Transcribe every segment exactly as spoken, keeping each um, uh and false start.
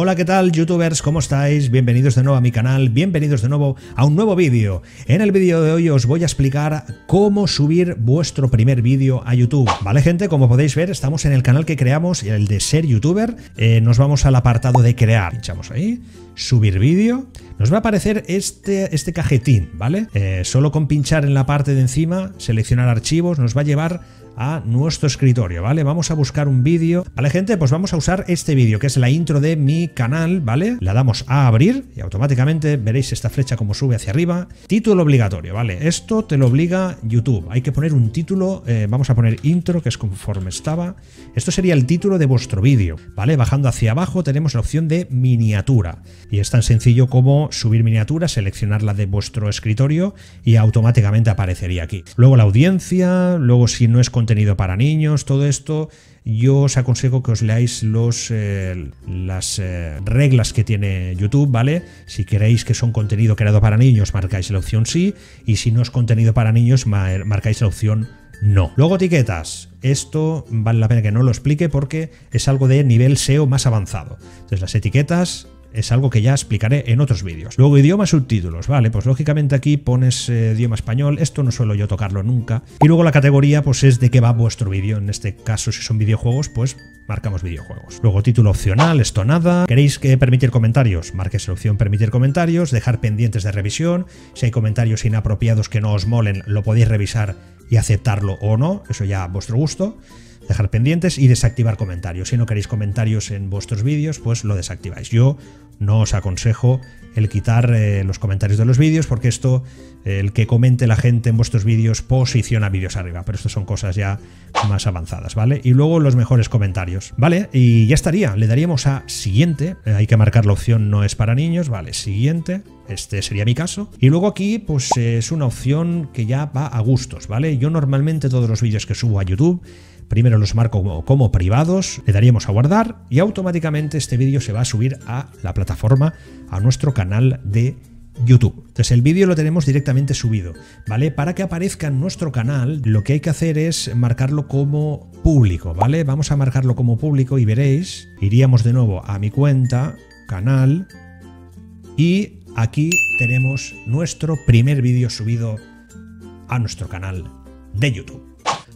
Hola, ¿qué tal, youtubers? ¿Cómo estáis? Bienvenidos de nuevo a mi canal, bienvenidos de nuevo a un nuevo vídeo. En el vídeo de hoy os voy a explicar cómo subir vuestro primer vídeo a YouTube. Vale, gente, como podéis ver, estamos en el canal que creamos, el de ser youtuber. Eh, nos vamos al apartado de crear, pinchamos ahí, subir vídeo. Nos va a aparecer este, este cajetín, ¿vale? Eh, solo con pinchar en la parte de encima, seleccionar archivos, nos va a llevar a nuestro escritorio, ¿vale? Vamos a buscar un vídeo, ¿vale, gente? Pues vamos a usar este vídeo, que es la intro de mi canal, ¿vale? La damos a abrir y automáticamente veréis esta flecha como sube hacia arriba. Título obligatorio, ¿vale? Esto te lo obliga YouTube. Hay que poner un título, eh, vamos a poner intro, que es conforme estaba. Esto sería el título de vuestro vídeo, ¿vale? Bajando hacia abajo tenemos la opción de miniatura. Y es tan sencillo como subir miniatura, seleccionarla de vuestro escritorio y automáticamente aparecería aquí. Luego la audiencia, luego si no es con contenido para niños, todo esto. Yo os aconsejo que os leáis los, eh, las eh, reglas que tiene YouTube, ¿vale? Si queréis que son contenido creado para niños, marcáis la opción sí, y si no es contenido para niños, mar- marcáis la opción no. Luego etiquetas. Esto vale la pena que no lo explique porque es algo de nivel S E O más avanzado. Entonces las etiquetas es algo que ya explicaré en otros vídeos. Luego idiomas, subtítulos, vale, pues lógicamente aquí pones eh, idioma español, esto no suelo yo tocarlo nunca. Y luego la categoría pues es de qué va vuestro vídeo, en este caso si son videojuegos pues marcamos videojuegos. Luego título opcional, esto nada. ¿Queréis que permitir comentarios? Marques la opción permitir comentarios, dejar pendientes de revisión, si hay comentarios inapropiados que no os molen lo podéis revisar y aceptarlo o no, eso ya a vuestro gusto. Dejar pendientes y desactivar comentarios. Si no queréis comentarios en vuestros vídeos, pues lo desactiváis. Yo no os aconsejo el quitar eh, los comentarios de los vídeos, porque esto, eh, el que comente la gente en vuestros vídeos, posiciona vídeos arriba. Pero estas son cosas ya más avanzadas, ¿vale? Y luego los mejores comentarios, ¿vale? Y ya estaría. Le daríamos a siguiente. Eh, hay que marcar la opción no es para niños, ¿vale? Siguiente. Este sería mi caso. Y luego aquí, pues eh, es una opción que ya va a gustos, ¿vale? Yo normalmente todos los vídeos que subo a YouTube, primero los marco como, como privados, le daríamos a guardar y automáticamente este vídeo se va a subir a la plataforma, a nuestro canal de YouTube. Entonces el vídeo lo tenemos directamente subido, ¿vale? Para que aparezca en nuestro canal, lo que hay que hacer es marcarlo como público, ¿vale? Vamos a marcarlo como público y veréis, iríamos de nuevo a mi cuenta, canal, y aquí tenemos nuestro primer vídeo subido a nuestro canal de YouTube.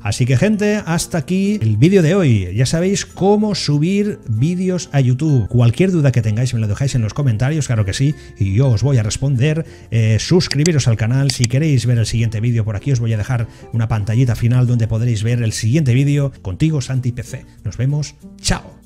Así que, gente, hasta aquí el vídeo de hoy. Ya sabéis cómo subir vídeos a YouTube. Cualquier duda que tengáis me la dejáis en los comentarios, claro que sí, y yo os voy a responder. Eh, suscribiros al canal si queréis ver el siguiente vídeo. Por aquí os voy a dejar una pantallita final donde podréis ver el siguiente vídeo. Contigo, Santi P C. Nos vemos. Chao.